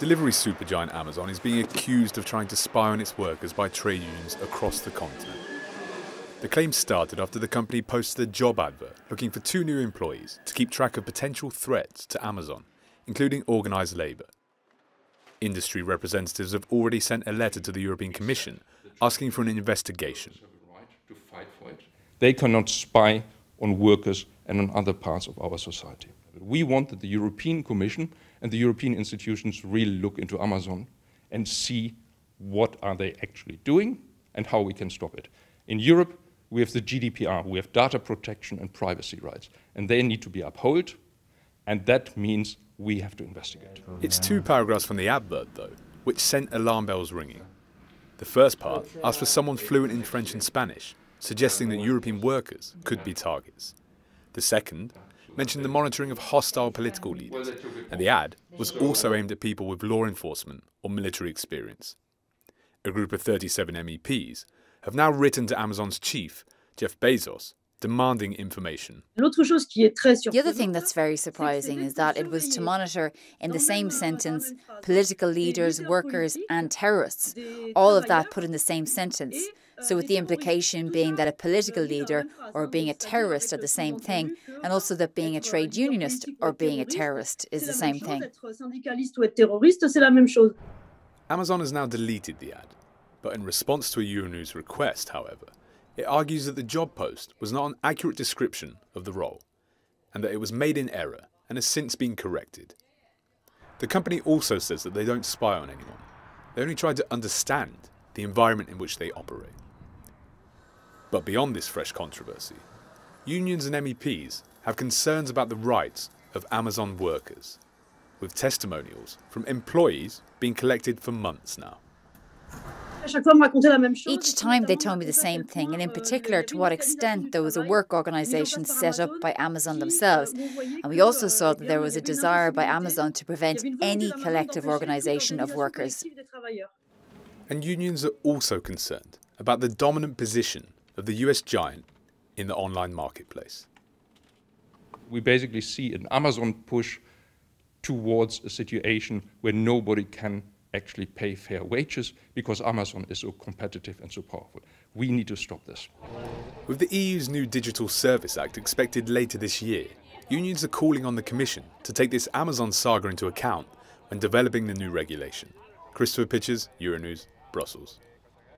Delivery supergiant Amazon is being accused of trying to spy on its workers by trade unions across the continent. The claim started after the company posted a job advert looking for 2 new employees to keep track of potential threats to Amazon, including organised labour. Industry representatives have already sent a letter to the European Commission asking for an investigation. They cannot spy on workers and on other parts of our society. We want that the European Commission and the European institutions really look into Amazon and see what are they actually doing and how we can stop it. In Europe, we have the GDPR, we have data protection and privacy rights, and they need to be upheld, and that means we have to investigate. It's 2 paragraphs from the advert, though, which sent alarm bells ringing. The first part asked for someone fluent in French and Spanish, suggesting that European workers could be targets. The second mentioned the monitoring of hostile political leaders, and the ad was also aimed at people with law enforcement or military experience. A group of 37 MEPs have now written to Amazon's chief, Jeff Bezos, demanding information. The other thing that's very surprising is that it was to monitor, in the same sentence, political leaders, workers and terrorists. All of that put in the same sentence. So with the implication being that a political leader or being a terrorist are the same thing, and also that being a trade unionist or being a terrorist is the same thing. Amazon has now deleted the ad, but in response to a Euronews request, however, it argues that the job post was not an accurate description of the role, and that it was made in error and has since been corrected. The company also says that they don't spy on anyone. They only try to understand the environment in which they operate. But beyond this fresh controversy, unions and MEPs have concerns about the rights of Amazon workers, with testimonials from employees being collected for months now. Each time they told me the same thing, and in particular to what extent there was a work organisation set up by Amazon themselves. And we also saw that there was a desire by Amazon to prevent any collective organisation of workers. And unions are also concerned about the dominant position of the US giant in the online marketplace. We basically see an Amazon push towards a situation where nobody can actually pay fair wages because Amazon is so competitive and so powerful. We need to stop this. With the EU's new Digital Services Act expected later this year, unions are calling on the Commission to take this Amazon saga into account when developing the new regulation. Christopher Pitches, Euronews, Brussels.